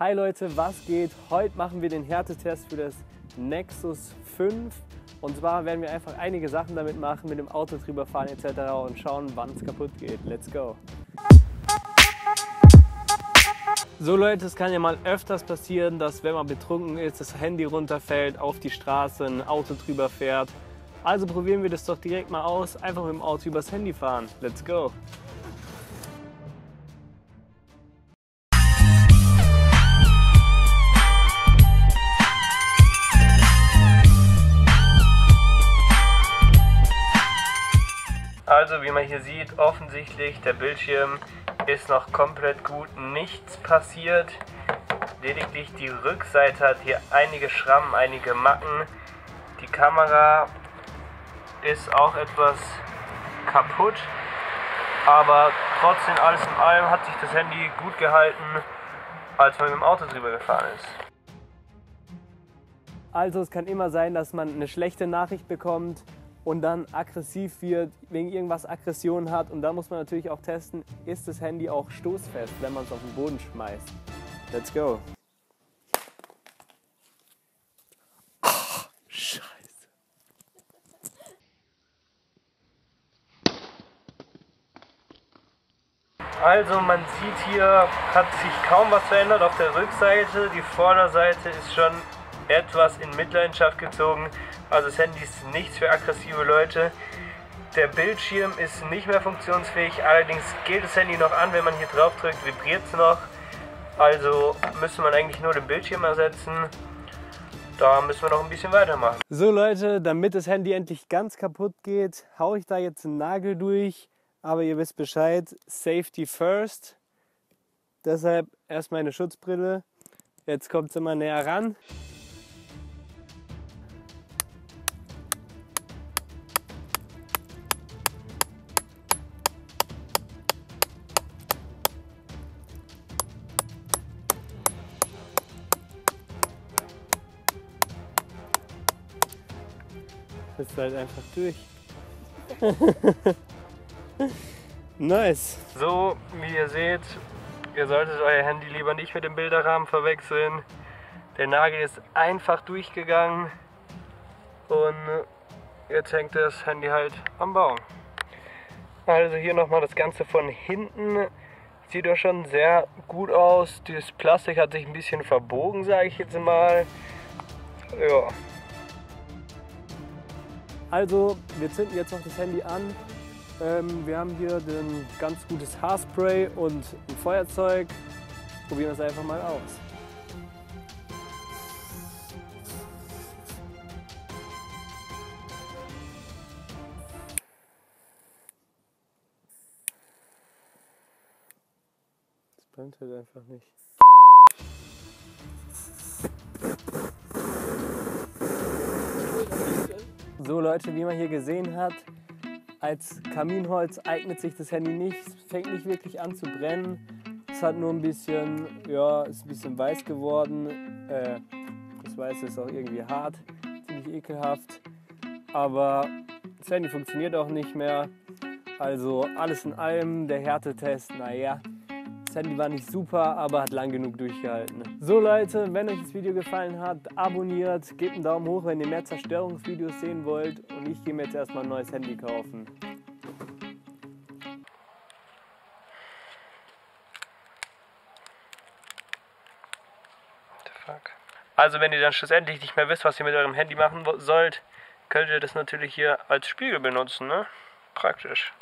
Hi Leute, was geht? Heute machen wir den Härtetest für das Nexus 5. Und zwar werden wir einfach einige Sachen damit machen, mit dem Auto drüber fahren etc. und schauen, wann es kaputt geht. Let's go! So Leute, es kann ja mal öfters passieren, dass wenn man betrunken ist, das Handy runterfällt, auf die Straße, ein Auto drüber fährt. Also probieren wir das doch direkt mal aus, einfach mit dem Auto übers Handy fahren. Let's go! Also wie man hier sieht, offensichtlich der Bildschirm ist noch komplett gut, nichts passiert. Lediglich die Rückseite hat hier einige Schrammen, einige Macken. Die Kamera ist auch etwas kaputt, aber trotzdem alles in allem hat sich das Handy gut gehalten, als man mit dem Auto drüber gefahren ist. Also es kann immer sein, dass man eine schlechte Nachricht bekommt und dann aggressiv wird, wegen irgendwas Aggression hat. Und da muss man natürlich auch testen, ist das Handy auch stoßfest, wenn man es auf den Boden schmeißt. Let's go! Oh, Scheiße! Also man sieht hier, hat sich kaum was verändert auf der Rückseite. Die Vorderseite ist schon etwas in Mitleidenschaft gezogen, also das Handy ist nichts für aggressive Leute. Der Bildschirm ist nicht mehr funktionsfähig, allerdings geht das Handy noch an, wenn man hier drauf drückt, vibriert es noch. Also müsste man eigentlich nur den Bildschirm ersetzen, da müssen wir noch ein bisschen weitermachen. So Leute, damit das Handy endlich ganz kaputt geht, haue ich da jetzt einen Nagel durch, aber ihr wisst Bescheid, Safety first, deshalb erst meine Schutzbrille, jetzt kommt es immer näher ran. Ist halt einfach durch. Nice. So, wie ihr seht, ihr solltet euer Handy lieber nicht mit dem Bilderrahmen verwechseln. Der Nagel ist einfach durchgegangen und jetzt hängt das Handy halt am Baum. Also hier nochmal das Ganze von hinten. Sieht doch schon sehr gut aus. Das Plastik hat sich ein bisschen verbogen, sage ich jetzt mal. Ja. Also, wir zünden jetzt noch das Handy an. Wir haben hier ein ganz gutes Haarspray und ein Feuerzeug. Probieren wir es einfach mal aus. Das brennt halt einfach nicht. So Leute, wie man hier gesehen hat, als Kaminholz eignet sich das Handy nicht, es fängt nicht wirklich an zu brennen. Es hat nur ein bisschen, ja, ist ein bisschen weiß geworden. Das Weiße ist auch irgendwie hart, ziemlich ekelhaft. Aber das Handy funktioniert auch nicht mehr. Also alles in allem, der Härtetest, naja. Das Handy war nicht super, aber hat lang genug durchgehalten. So Leute, wenn euch das Video gefallen hat, abonniert, gebt einen Daumen hoch, wenn ihr mehr Zerstörungsvideos sehen wollt. Und ich gehe mir jetzt erstmal ein neues Handy kaufen. What the fuck? Also wenn ihr dann schlussendlich nicht mehr wisst, was ihr mit eurem Handy machen sollt, könnt ihr das natürlich hier als Spiegel benutzen, ne? Praktisch.